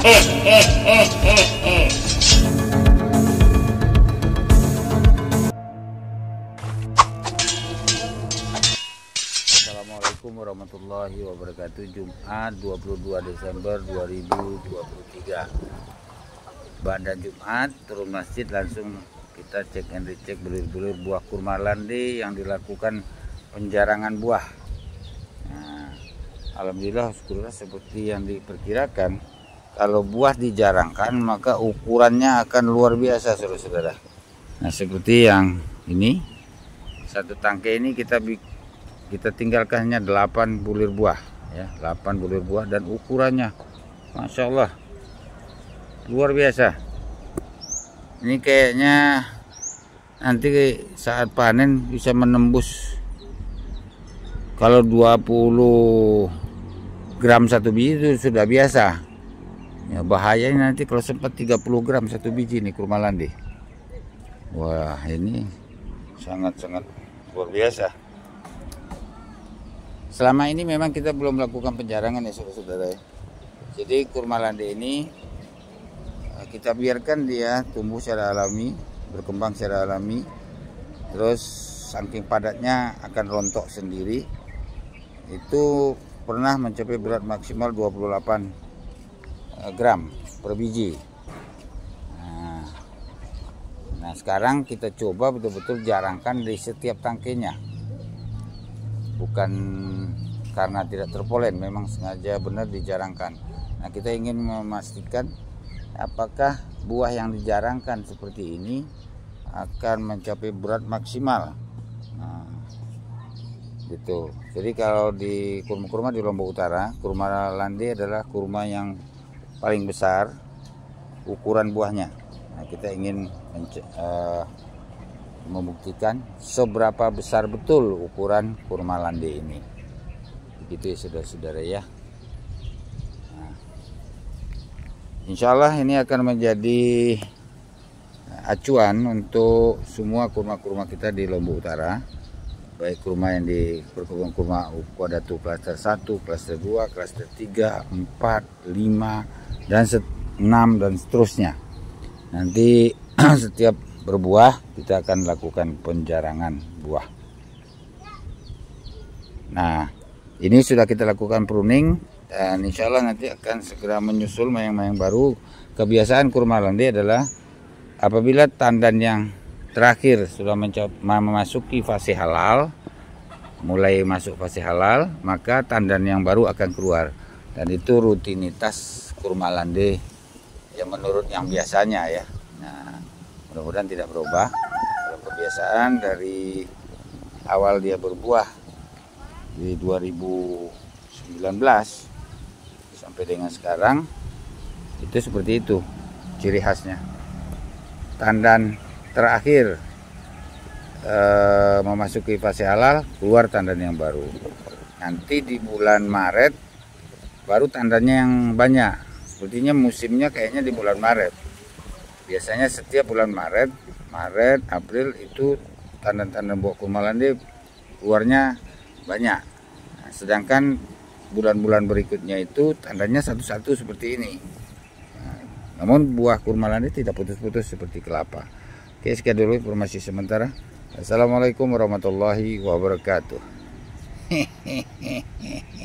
Assalamualaikum warahmatullahi wabarakatuh. Jumat 22 Desember 2023. Badan Jumat turun masjid langsung kita cek and recheck bulir-bulir buah kurma Lande yang dilakukan penjarangan buah. Alhamdulillah syukurlah seperti yang diperkirakan, kalau buah dijarangkan maka ukurannya akan luar biasa saudara-saudara. Nah, seperti yang ini, satu tangkai ini kita tinggalkannya 8 bulir buah ya, 8 bulir buah, dan ukurannya Masya Allah luar biasa. Ini kayaknya nanti saat panen bisa menembus, kalau 20 gram satu biji itu sudah biasa. Ya, bahayanya nanti kalau sempat 30 gram satu biji nih kurma Lande. Wah, ini sangat-sangat luar biasa. Selama ini memang kita belum melakukan penjarangan ya saudara-saudara. Jadi kurma Lande ini kita biarkan dia tumbuh secara alami, berkembang secara alami. Terus saking padatnya akan rontok sendiri. Itu pernah mencapai berat maksimal 28 gram per biji. Nah sekarang kita coba betul-betul jarangkan di setiap tangkainya, bukan karena tidak terpolen, memang sengaja benar dijarangkan. Nah, kita ingin memastikan apakah buah yang dijarangkan seperti ini akan mencapai berat maksimal. Nah, gitu. Jadi kalau di kurma-kurma di Lombok Utara, kurma Lande adalah kurma yang paling besar ukuran buahnya. Nah, kita ingin membuktikan seberapa besar betul ukuran kurma Lande ini. Begitu ya saudara-saudara ya. Nah, insya Allah ini akan menjadi acuan untuk semua kurma-kurma kita di Lombok Utara, baik kurma yang di perkebunan kurma kuadatu klaster 1, klaster 2, klaster 3, 4, 5, dan 6 dan seterusnya. Nanti setiap berbuah kita akan lakukan penjarangan buah. Nah, ini sudah kita lakukan pruning dan insya Allah nanti akan segera menyusul mayang-mayang baru. Kebiasaan kurma Lande adalah apabila tandan yang terakhir sudah memasuki fase halal, mulai masuk fase halal, maka tandan yang baru akan keluar. Dan itu rutinitas kurma Lande yang menurut yang biasanya ya. Nah, mudah-mudahan tidak berubah. Kalau kebiasaan dari awal dia berbuah di 2019 sampai dengan sekarang itu seperti itu ciri khasnya. Tandan terakhir memasuki fase halal, keluar tandan yang baru. Nanti di bulan Maret baru tandannya yang banyak. Sepertinya musimnya kayaknya di bulan Maret. Biasanya setiap bulan Maret, April itu tandan-tandan buah kurma Lande keluarnya banyak. Nah, sedangkan bulan-bulan berikutnya itu tandannya satu-satu seperti ini. Nah, namun buah kurma Lande tidak putus-putus seperti kelapa. Oke, sekian dulu informasi sementara. Assalamualaikum warahmatullahi wabarakatuh.